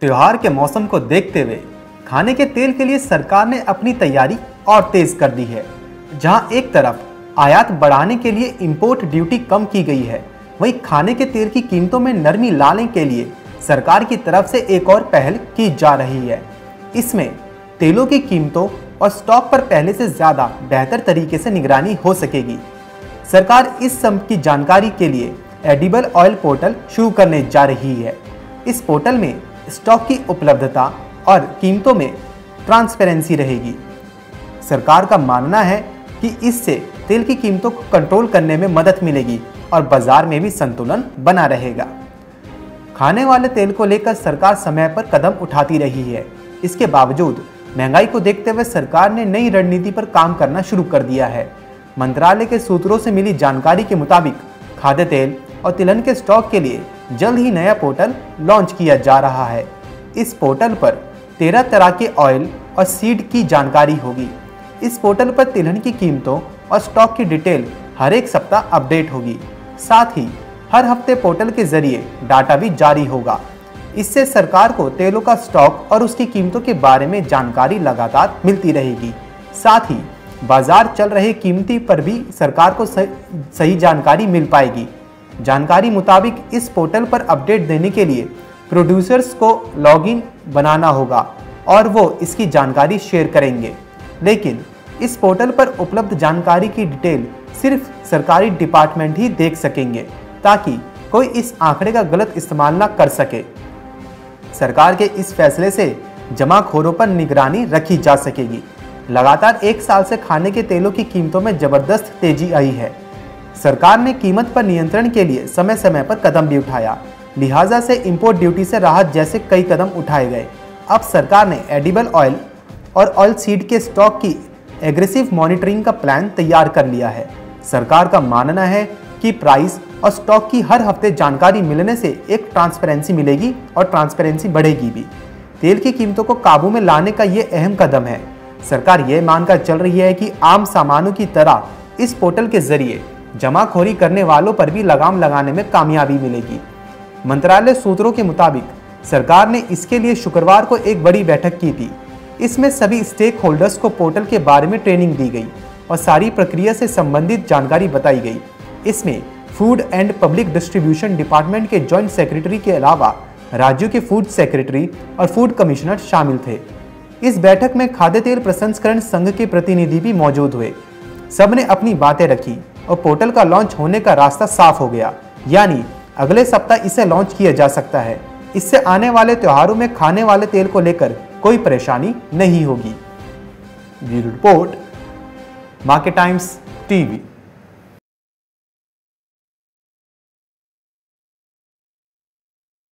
त्योहार के मौसम को देखते हुए खाने के तेल के लिए सरकार ने अपनी तैयारी और तेज कर दी है। जहां एक तरफ आयात बढ़ाने के लिए इंपोर्ट ड्यूटी कम की गई है, वहीं खाने के तेल की कीमतों में नरमी लाने के लिए सरकार की तरफ से एक और पहल की जा रही है। इसमें तेलों की कीमतों और स्टॉक पर पहले से ज़्यादा बेहतर तरीके से निगरानी हो सकेगी। सरकार इस सब की जानकारी के लिए एडिबल ऑयल पोर्टल शुरू करने जा रही है। इस पोर्टल में स्टॉक की उपलब्धता और कीमतों में ट्रांसपेरेंसी रहेगी। सरकार का मानना है कि इससे तेल की कीमतों को कंट्रोल करने में मदद मिलेगी और बाजार में भी संतुलन बना रहेगा। खाने वाले तेल को लेकर सरकार समय पर कदम उठाती रही है। इसके बावजूद महंगाई को देखते हुए सरकार ने नई रणनीति पर काम करना शुरू कर दिया है। मंत्रालय के सूत्रों से मिली जानकारी के मुताबिक खाद्य तेल और तिलहन के स्टॉक के लिए जल्द ही नया पोर्टल लॉन्च किया जा रहा है। इस पोर्टल पर 13 तरह के ऑयल और सीड की जानकारी होगी। इस पोर्टल पर तिलहन की कीमतों और स्टॉक की डिटेल हर एक सप्ताह अपडेट होगी। साथ ही हर हफ्ते पोर्टल के जरिए डाटा भी जारी होगा। इससे सरकार को तेलों का स्टॉक और उसकी कीमतों के बारे में जानकारी लगातार मिलती रहेगी। साथ ही बाजार चल रहे कीमती पर भी सरकार को सही जानकारी मिल पाएगी। जानकारी मुताबिक इस पोर्टल पर अपडेट देने के लिए प्रोड्यूसर्स को लॉगिन बनाना होगा और वो इसकी जानकारी शेयर करेंगे। लेकिन इस पोर्टल पर उपलब्ध जानकारी की डिटेल सिर्फ सरकारी डिपार्टमेंट ही देख सकेंगे, ताकि कोई इस आंकड़े का गलत इस्तेमाल ना कर सके। सरकार के इस फैसले से जमाखोरों पर निगरानी रखी जा सकेगी। लगातार एक साल से खाने के तेलों की कीमतों में जबरदस्त तेजी आई है। सरकार ने कीमत पर नियंत्रण के लिए समय समय पर कदम भी उठाया, लिहाजा से इंपोर्ट ड्यूटी से राहत जैसे कई कदम उठाए गए। अब सरकार ने एडिबल ऑयल और ऑयल सीड के स्टॉक की एग्रेसिव मॉनिटरिंग का प्लान तैयार कर लिया है। सरकार का मानना है कि प्राइस और स्टॉक की हर हफ्ते जानकारी मिलने से एक ट्रांसपेरेंसी मिलेगी और ट्रांसपेरेंसी बढ़ेगी भी। तेल की कीमतों को काबू में लाने का ये अहम कदम है। सरकार ये मानकर चल रही है कि आम सामानों की तरह इस पोर्टल के जरिए जमाखोरी करने वालों पर भी लगाम लगाने में कामयाबी मिलेगी। मंत्रालय सूत्रों के मुताबिक सरकार ने इसके लिए शुक्रवार को एक बड़ी बैठक की थी। इसमें सभी स्टेक होल्डर्स को पोर्टल के बारे में ट्रेनिंग दी गई और सारी प्रक्रिया से संबंधित जानकारी बताई गई। इसमें food and public distribution department के जॉइंट सेक्रेटरी के अलावा राज्यों के फूड सेक्रेटरी और फूड कमिश्नर शामिल थे। इस बैठक में खाद्य तेल प्रसंस्करण संघ के प्रतिनिधि भी मौजूद हुए। सब ने अपनी बातें रखी और पोर्टल का लॉन्च होने का रास्ता साफ हो गया, यानी अगले सप्ताह इसे लॉन्च किया जा सकता है। इससे आने वाले त्योहारों में खाने वाले तेल को लेकर कोई परेशानी नहीं होगी। Bureau report, market times TV.